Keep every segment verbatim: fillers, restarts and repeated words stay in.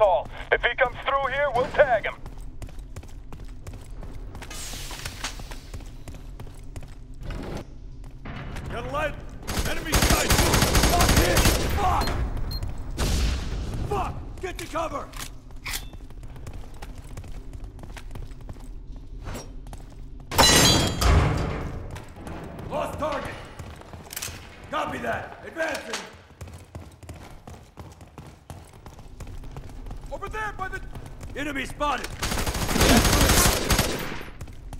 hall. If he comes through here, we'll tag him. Got light. Enemy sight. Fuck this. Fuck. Fuck. Get to cover. Lost target. Copy that. Advancing. Over there by the... Enemy spotted!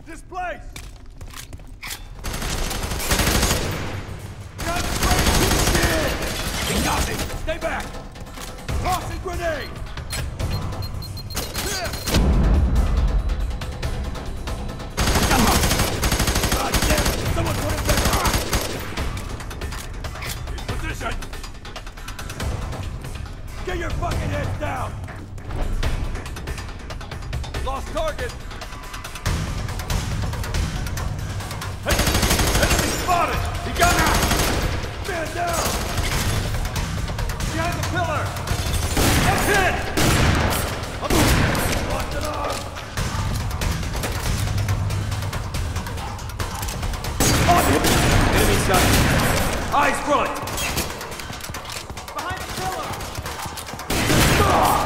Displace! Got it! They got me! Stay back! Tossing grenade! God damn it! Someone put him back! Position! Get your fucking heads down! Lost target! Hey! Enemy spotted! He got out! Man down! Behind the pillar! That's it! I'm moving! Locked it on! On him! Enemy sighted! Eyes front! Behind the pillar! Ah!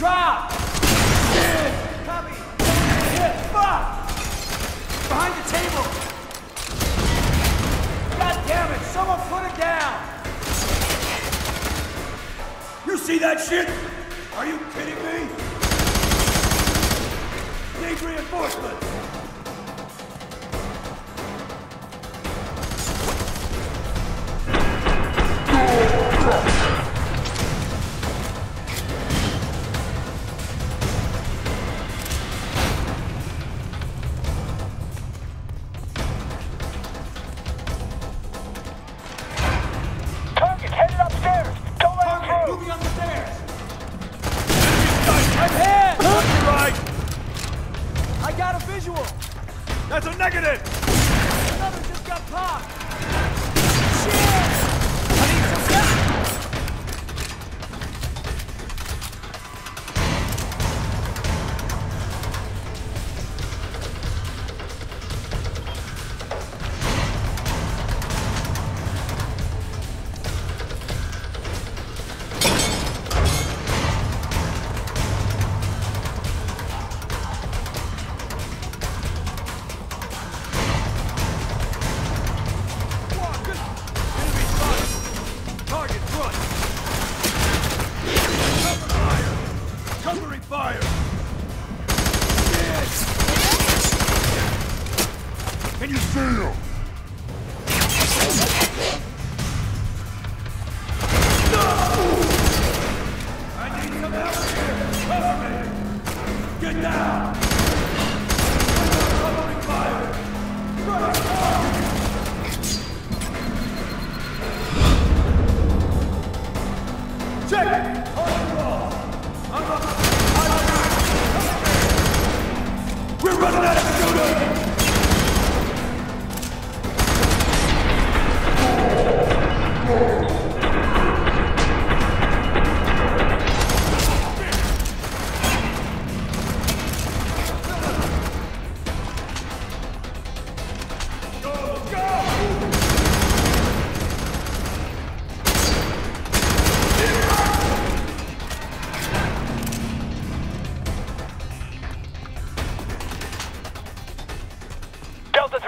Drop! Shit! Copy! Hit! Fuck! Behind the table! God damn it! Someone put it down! You see that shit? Are you kidding me? Need reinforcements! That's a negative! Another just got popped! Shit! I need some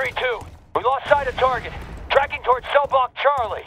three two. We lost sight of target. Tracking towards cell block Charlie.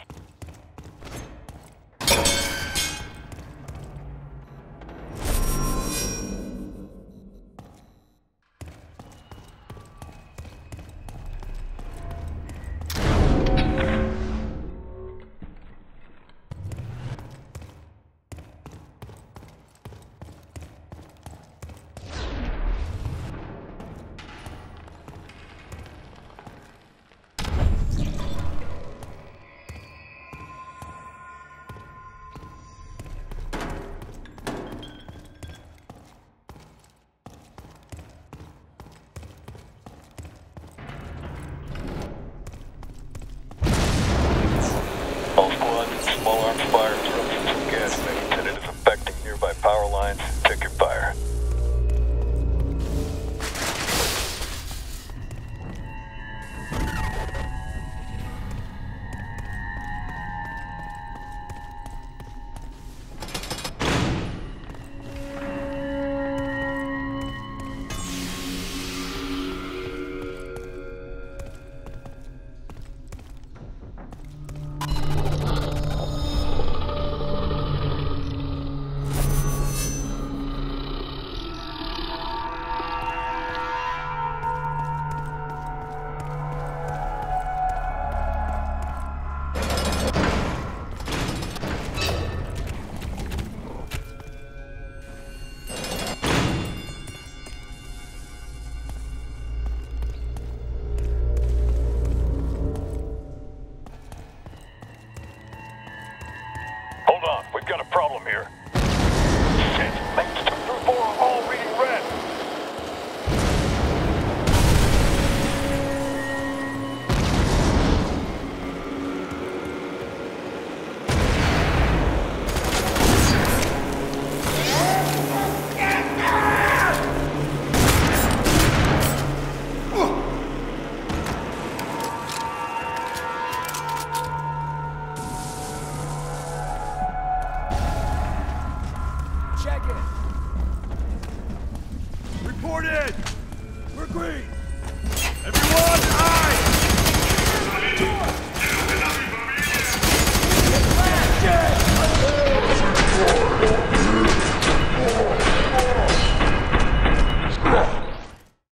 low-arms fire obstruction from gas mains, and it is affecting nearby power lines. Take your fire. Got a problem here. Shit, things two through four are all reading red. Check it. Report in. We're green. Everyone, aye. Get up, everybody. Get back.